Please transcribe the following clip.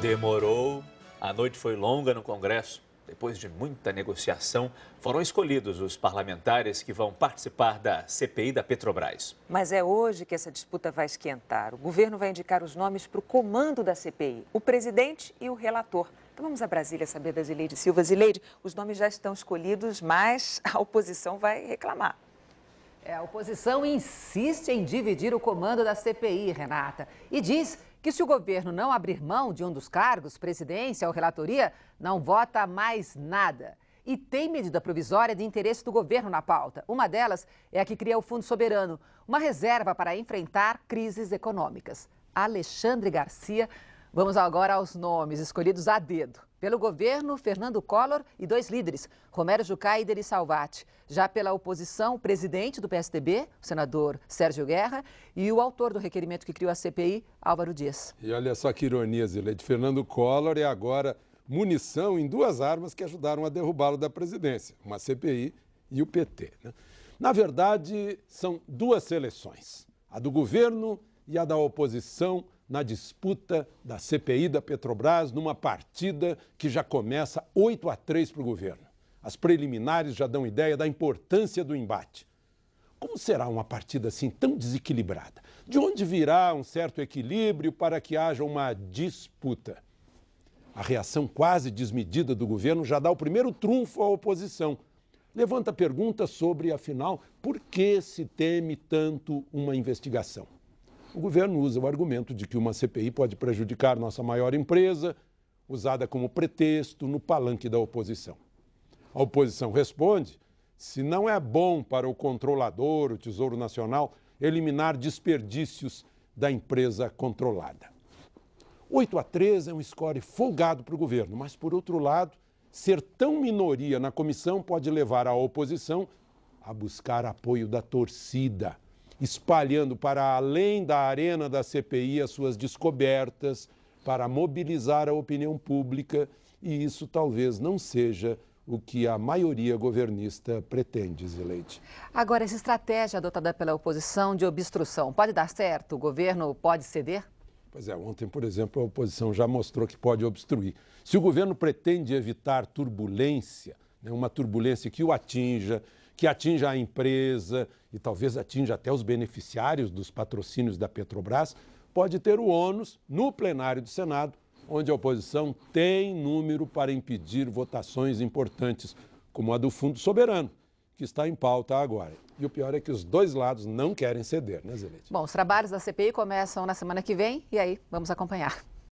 Demorou. A noite foi longa no Congresso. Depois de muita negociação, foram escolhidos os parlamentares que vão participar da CPI da Petrobras. Mas é hoje que essa disputa vai esquentar. O governo vai indicar os nomes para o comando da CPI, o presidente e o relator. Então vamos a Brasília saber da Zileide Silva. Zileide, os nomes já estão escolhidos, mas a oposição vai reclamar. A oposição insiste em dividir o comando da CPI, Renata, e diz que se o governo não abrir mão de um dos cargos, presidência ou relatoria, não vota mais nada. E tem medida provisória de interesse do governo na pauta. Uma delas é a que cria o Fundo Soberano, uma reserva para enfrentar crises econômicas. Alexandre Garcia. Vamos agora aos nomes escolhidos a dedo pelo governo, Fernando Collor e dois líderes, Romero Jucá e Delcídio Salvati. Já pela oposição, o presidente do PSDB, o senador Sérgio Guerra, e o autor do requerimento que criou a CPI, Álvaro Dias. E olha só que ironia, Zileide. Fernando Collor é agora munição em duas armas que ajudaram a derrubá-lo da presidência, uma CPI e o PT. Né? Na verdade, são duas seleções, a do governo e a da oposição, na disputa da CPI da Petrobras, numa partida que já começa 8-3 para o governo. As preliminares já dão ideia da importância do embate. Como será uma partida assim tão desequilibrada? De onde virá um certo equilíbrio para que haja uma disputa? A reação quase desmedida do governo já dá o primeiro trunfo à oposição. Levanta perguntas sobre, afinal, por que se teme tanto uma investigação? O governo usa o argumento de que uma CPI pode prejudicar nossa maior empresa, usada como pretexto no palanque da oposição. A oposição responde: se não é bom para o controlador, o Tesouro Nacional, eliminar desperdícios da empresa controlada. 8-3 é um score folgado para o governo, mas, por outro lado, ser tão minoria na comissão pode levar a oposição a buscar apoio da torcida, espalhando para além da arena da CPI as suas descobertas para mobilizar a opinião pública, e isso talvez não seja o que a maioria governista pretende, Zileide. Agora, essa estratégia adotada pela oposição de obstrução pode dar certo? O governo pode ceder? Pois é, ontem, por exemplo, a oposição já mostrou que pode obstruir. Se o governo pretende evitar turbulência, né, uma turbulência que o atinja, que atinja a empresa e talvez atinja até os beneficiários dos patrocínios da Petrobras, pode ter o ônus no plenário do Senado, onde a oposição tem número para impedir votações importantes, como a do Fundo Soberano, que está em pauta agora. E o pior é que os dois lados não querem ceder, né, Zileide? Bom, os trabalhos da CPI começam na semana que vem e aí vamos acompanhar.